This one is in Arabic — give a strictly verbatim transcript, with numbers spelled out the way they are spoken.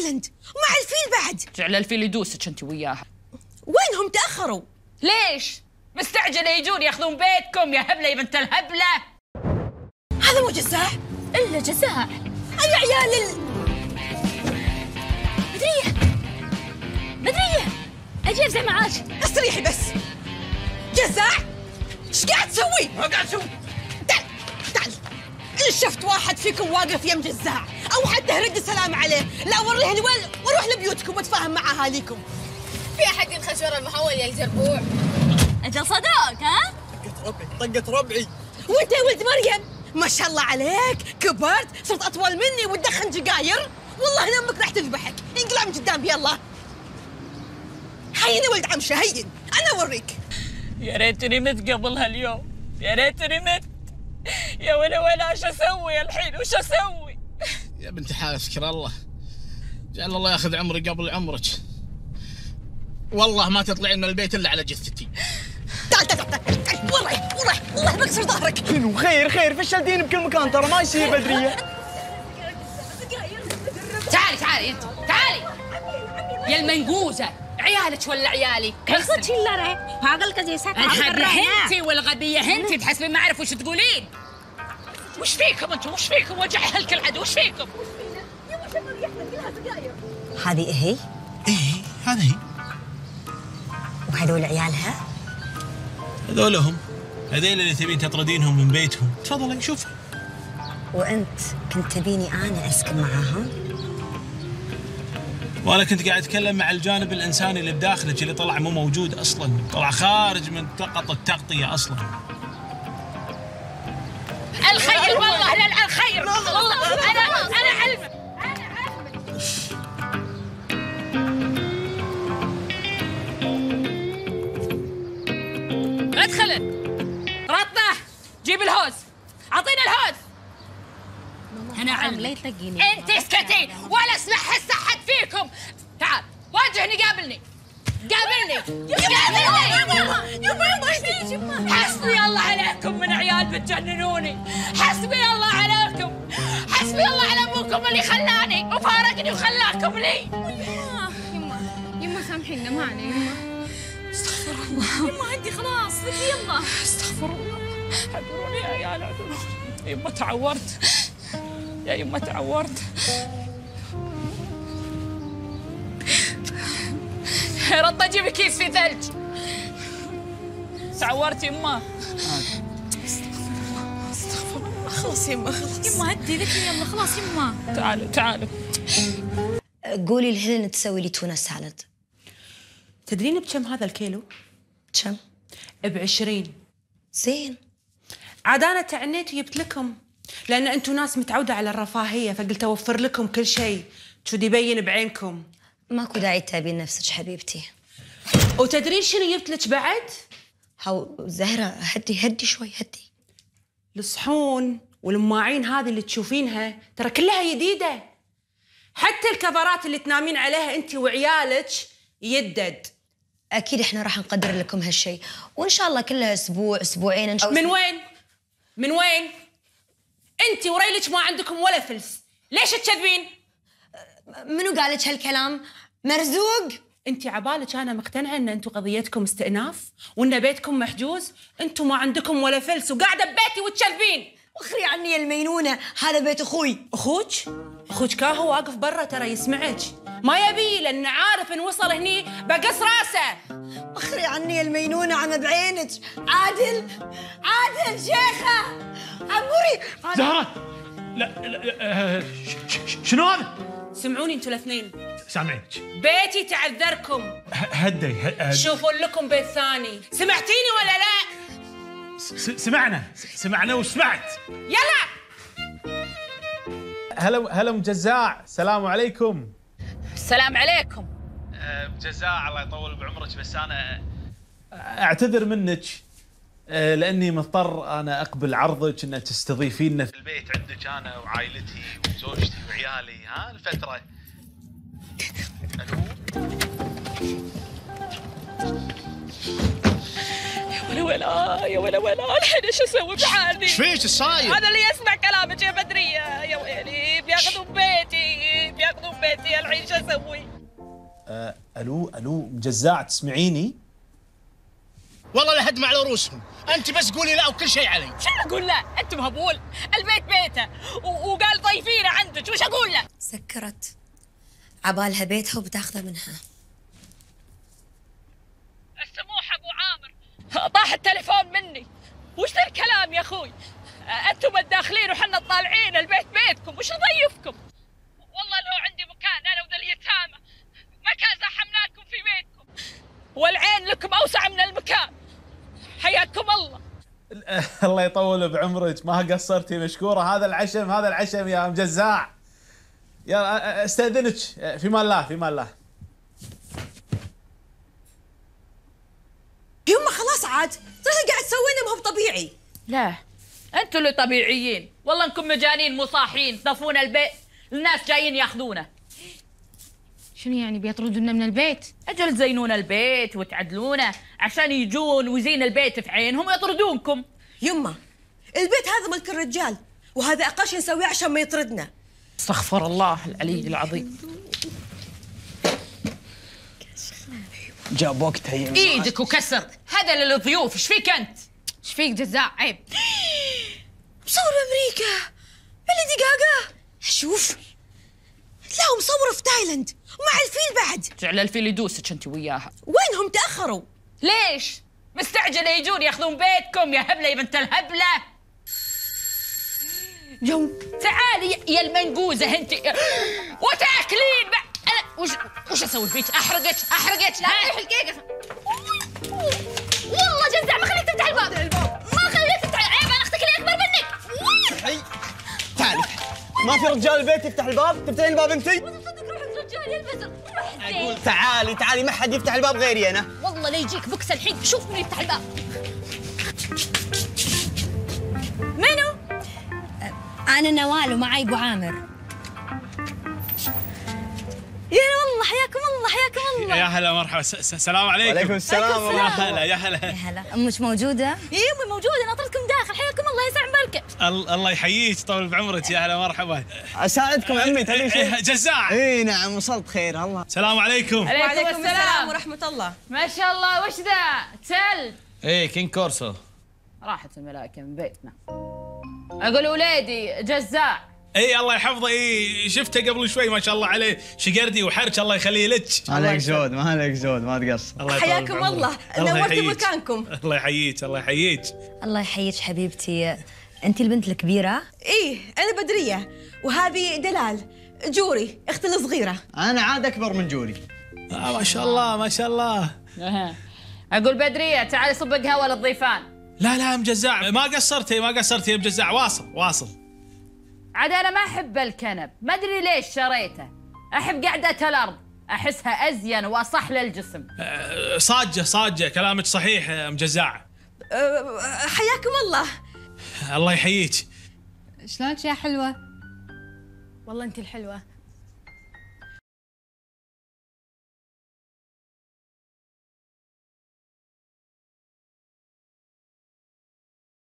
تايلند ومع الفيل بعد. جعل الفيل يدوسك انت وياها. وينهم تاخروا؟ ليش؟ مستعجله يجون ياخذون بيتكم يا هبله يا بنت الهبله. هذا مو جزاع الا جزاع. اي عيال ال... بدريه بدريه اجي افزع معاك. استريحي بس. جزاع ايش قاعد تسوي؟ ما قاعد اسوي. تعال تعال. ان شفت واحد فيكم واقف يم جزاع او حتى رد السلام عليه لا وريه الويل واروح لبيوتكم واتفاهم مع اهاليكم. في احد الخشوره المحول يا الجربوع. اجل صدوق ها؟ طقت ربعي طقت ربعي. وانت يا ولد مريم ما شاء الله عليك كبرت صرت اطول مني وتدخن دقاير والله ان امك راح تذبحك. انقلع من قدام يلا. هين يا ولد عمشه هين انا اوريك. يا ريتني مت قبل هاليوم يا ريتني مت. يا ويلي ويلي ايش اسوي الحين وش اسوي؟ يا بنت حلال اشكر الله جعل الله ياخذ عمري قبل عمرك. والله ما تطلعين من البيت الا على جثتي. تعال تعال تعال تعال والله والله والله بكسر ظهرك. شنو خير خير فشل دين بكل مكان ترى ما يصير بدريه. تعالي تعالي انت تعالي يا المنقوزه. عيالك ولا عيالي؟ قصدك ولا راي؟ هاغلك زي ساعه انتي والغبيه انتي تحسبين ما اعرف وش تقولين؟ وش فيكم انتم؟ وش فيكم وجع هلك العدو؟ وش فيكم؟ هذه هي؟ ايه هذه هي. وهذول عيالها؟ هذولهم هذيل اللي تبين تطردينهم من بيتهم. تفضلي شوفي. وانت كنت تبيني انا اسكن معاهم؟ وانا كنت قاعد اتكلم مع الجانب الانساني اللي بداخلك اللي طلع مو موجود اصلا، طلع خارج من نقطة التغطية اصلا. الخير والله لا الخير والله انا انا علمك انا علمك. ادخل رطنة جيب الهوز اعطينا الهوز. أنا علمك أنت اسكتي ولا اسمح هسه حد فيكم. تعال واجهني قابلني قابلني قابلني. يما يما ايش فيك يما؟ حسبي الله عليكم من عيال بتجننوني. حسبي الله عليكم حسبي الله على أبوكم اللي خلاني وفارقني وخلاكم لي. يما يما يما سامحينا ما علي يما. استغفر الله يما هدي خلاص يلا. استغفر الله اعذروني يا عيال اعذروني. يما تعورت يا يما تعورت. يا رطنة جيبي كيس في ثلج. تعورت يما. استغفر الله استغفر الله. خلاص يما خلاص يما هدي ذكي يما خلاص يما. تعالوا تعالوا. قولي لهلن تسوي لي تونه سالد. تدرين بكم هذا الكيلو؟ بكم؟ ب عشرين. زين. عاد انا تعنيت وجبت لكم لأن أنتو ناس متعودة على الرفاهية فقلت أوفر لكم كل شيء شو يبين بعينكم. ماكو داعي تتعبين نفسك حبيبتي. وتدرين شنو جبت لك بعد؟ هو زهرة هدي هدي شوي هدي. الصحون والمواعين هذه اللي تشوفينها ترى كلها جديدة. حتى الكفرات اللي تنامين عليها أنت وعيالك يدد. أكيد إحنا راح نقدر لكم هالشيء وإن شاء الله كلها أسبوع أسبوعين إن شاء الله. من وين؟ من وين؟ انتي وريلك ما عندكم ولا فلس، ليش تكذبين؟ منو قالك هالكلام؟ مرزوق؟ انتي عبالك انا مقتنعه ان انتم قضيتكم استئناف وان بيتكم محجوز، انتم ما عندكم ولا فلس وقاعده ببيتي وتكذبين. اخري عني يا المينونه، هذا بيت اخوي. اخوك؟ اخوك كاهو واقف برا ترى يسمعك، ما يبي لان عارف ان وصل هني بقص راسه. اخري عني يا المينونه عم بعينك، عادل عادل شيخه. عموري زهرة لا لا شنو هذا؟ سمعوني انتوا الاثنين. سامعينك بيتي تعذركم. هدي شوفوا لكم بيت ثاني. سمعتيني ولا لا؟ سمعنا سمعنا وسمعت. يلا هلا هلا ام جزاع. السلام عليكم. السلام عليكم. ام جزاع الله يطول بعمرك بس انا اعتذر منك لاني مضطر انا اقبل عرضك انك تستضيفينا في البيت عندك انا وعائلتي وزوجتي وعيالي ها الفتره. يا ولا ولا يا ولا ولا الحين ايش اسوي بحالي؟ ايش فيك ايش صاير؟ هذا اللي يسمع كلامك يا بدريه. يا ويلي بياخذون بيتي بياخذون بيتي الحين شو اسوي؟ آه، الو الو جزاعة تسمعيني؟ والله لحد ما على رؤوسهم، انت بس قولي لا وكل شيء علي. شو اقول لا؟ انت مهبول، البيت بيته وقال ضيفينا عندك، وش اقول له؟ سكرت عبالها بيتها وبتاخذه منها. السموحة ابو عامر طاح التليفون مني. وش ذا الكلام يا اخوي؟ انتم الداخلين وحنا الطالعين، البيت بيتكم، وش ضيفكم؟ والله لو عندي مكان انا وذا اليتامى ما كان زحمناكم في بيتكم، والعين لكم اوسع من المكان. حياكم الله. الله يطول بعمرك، ما قصرتي مشكوره. هذا العشم هذا العشم يا ام جزاع. يلا استاذنك، في مان الله في مان الله. يما خلاص عاد، ترى قاعد تسوينا ما هو طبيعي. لا انتم اللي طبيعيين، والله انكم مجانين مو صاحيين، تطفون البيت، الناس جايين ياخذونه. شنو يعني بيطردونا من البيت؟ اجل تزينون البيت وتعدلونه عشان يجون ويزين البيت في عينهم ويطردونكم. يما البيت هذا ملك الرجال، وهذا اقل شيء نسويه عشان ما يطردنا. استغفر الله العلي العظيم. جاب وقتها ايدك وكسر، هذا للضيوف. ايش فيك انت؟ ايش فيك جزاع؟ عيب. مصورة امريكا بلدي قاقا، شوف لا مصورة في تايلاند ومع الفيل بعد. جعل الفيل يدوسك انت وياها. وينهم تاخروا؟ ليش؟ مستعجله يجون ياخذون بيتكم يا هبله يا بنت الهبله. جو تعالي يا المنقوزه انت وتاكلين. وش وش اسوي فيك؟ احرقك احرقك. لا تروح الكيكه. والله جزع ما خليك تفتح الباب. ما خليك تفتح. عيب انا اختك اللي اكبر منك. حي تعالي. ما في رجال البيت يفتح الباب؟ تفتحين الباب انت؟ والله صدق روحك رجال ينفزر. اقول تعالي تعالي ما حد يفتح الباب غيري انا. والله لا يجيك بكس الحين، شوف من يفتح الباب. منو؟ انا نوال ومعي ابو عامر. يا والله حياكم الله حياكم الله. يا هلا مرحبا. السلام عليكم. وعليكم السلام ورحمة الله. هلا يا هلا يا هلا. امك موجودة؟ اي امي موجودة، ناطرتكم داخل. حياكم الله يسعد بالك. الله يحييك طول بعمرك. يا هلا مرحبا. اساعدكم عمي تبي شيء؟ جزاع. اي نعم وصلت خير. الله. السلام عليكم. وعليكم السلام ورحمة الله. ما شاء الله وش ذا؟ تل؟ اي كينج كورسو. راحت الملائكة من بيتنا. اقول ولادي جزاع. اي الله يحفظه. اي شفته قبل شوي ما شاء الله عليه، شقردي وحرش. الله يخليه لك. مالك زود مالك زود ما تقصر. حياكم الله نورتوا مكانكم. الله يحييك الله يحييك الله يحييك حبيبتي. انت البنت الكبيره؟ ايه انا بدريه، وهذه دلال جوري اختي الصغيره. انا عاد اكبر من جوري. آه ما شاء الله ما شاء الله. اقول بدريه تعالي صب قهوه للضيفان. لا لا ام جزاع ما قصرتي ما قصرتي يا ام جزاع. واصل واصل. عاد انا ما احب الكنب، ما ادري ليش شريته. احب قعدة الارض، احسها ازين واصح للجسم. أه صاجه صاجه كلامك صحيح ام جزاعه. أه حياكم الله. الله يحييك. شلونك يا حلوه؟ والله انت الحلوه.